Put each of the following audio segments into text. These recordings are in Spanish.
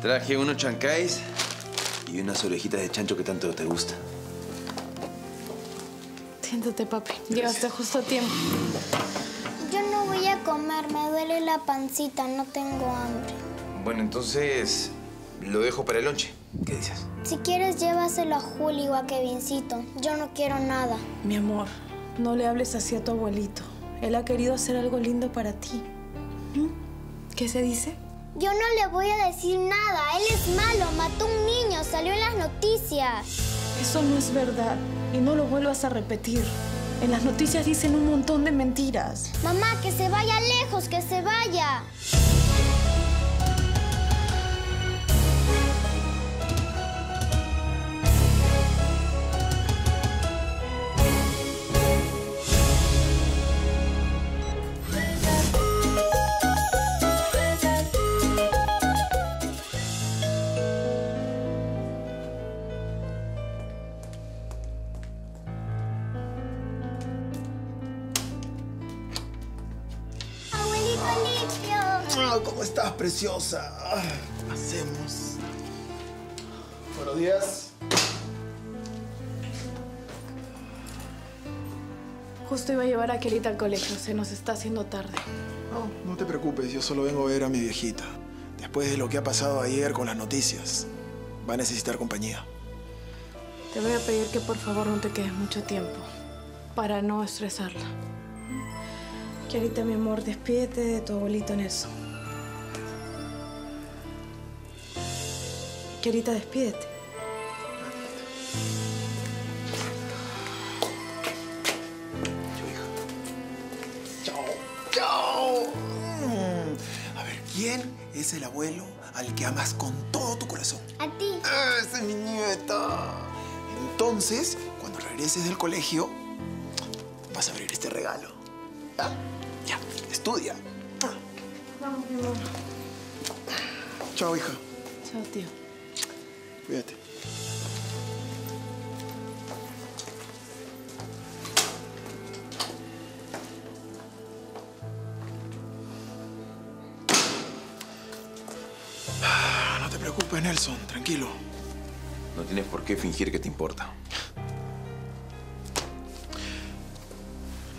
Traje unos chancáis y unas orejitas de chancho que tanto te gusta. Siéntate, papi. Llegaste justo a tiempo. Yo no voy a comer. Me duele la pancita. No tengo hambre. Bueno, entonces lo dejo para el lonche. ¿Qué dices? Si quieres, llévaselo a Julio o a Kevincito. Yo no quiero nada. Mi amor, no le hables así a tu abuelito. Él ha querido hacer algo lindo para ti. ¿Qué se dice? Yo no le voy a decir nada. Él es malo, mató a un niño, salió en las noticias. Eso no es verdad y no lo vuelvas a repetir. En las noticias dicen un montón de mentiras. Mamá, que se vaya lejos, que se vaya. ¿Cómo estás, preciosa? Hacemos. Buenos días. Justo iba a llevar a Kielita al colegio. Se nos está haciendo tarde. No, no te preocupes. Yo solo vengo a ver a mi viejita. Después de lo que ha pasado ayer con las noticias, va a necesitar compañía. Te voy a pedir que por favor no te quedes mucho tiempo para no estresarla. Kielita, mi amor, despídete de tu abuelito Nelson. Kielita, despídete. Chao, chao. A ver, ¿quién es el abuelo al que amas con todo tu corazón? A ti. Ah, esa es mi nieta. Entonces, cuando regreses del colegio, vas a abrir este regalo. ¿Ah? Ya, estudia. Vamos, mi amor. Chao, hija. Chao, tío. Cuídate. No te preocupes, Nelson. Tranquilo. No tienes por qué fingir que te importa.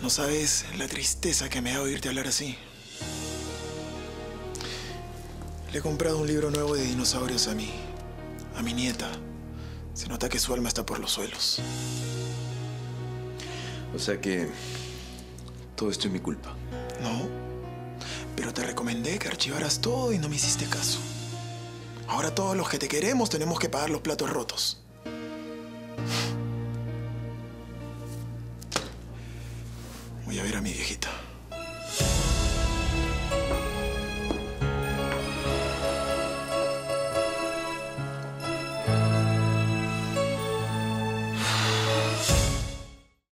No sabes la tristeza que me da oírte hablar así. Le he comprado un libro nuevo de dinosaurios a mí. A mi nieta. Se nota que su alma está por los suelos. O sea que todo esto es mi culpa. No, pero te recomendé que archivaras todo y no me hiciste caso. Ahora todos los que te queremos tenemos que pagar los platos rotos. Voy a ver a mi viejita.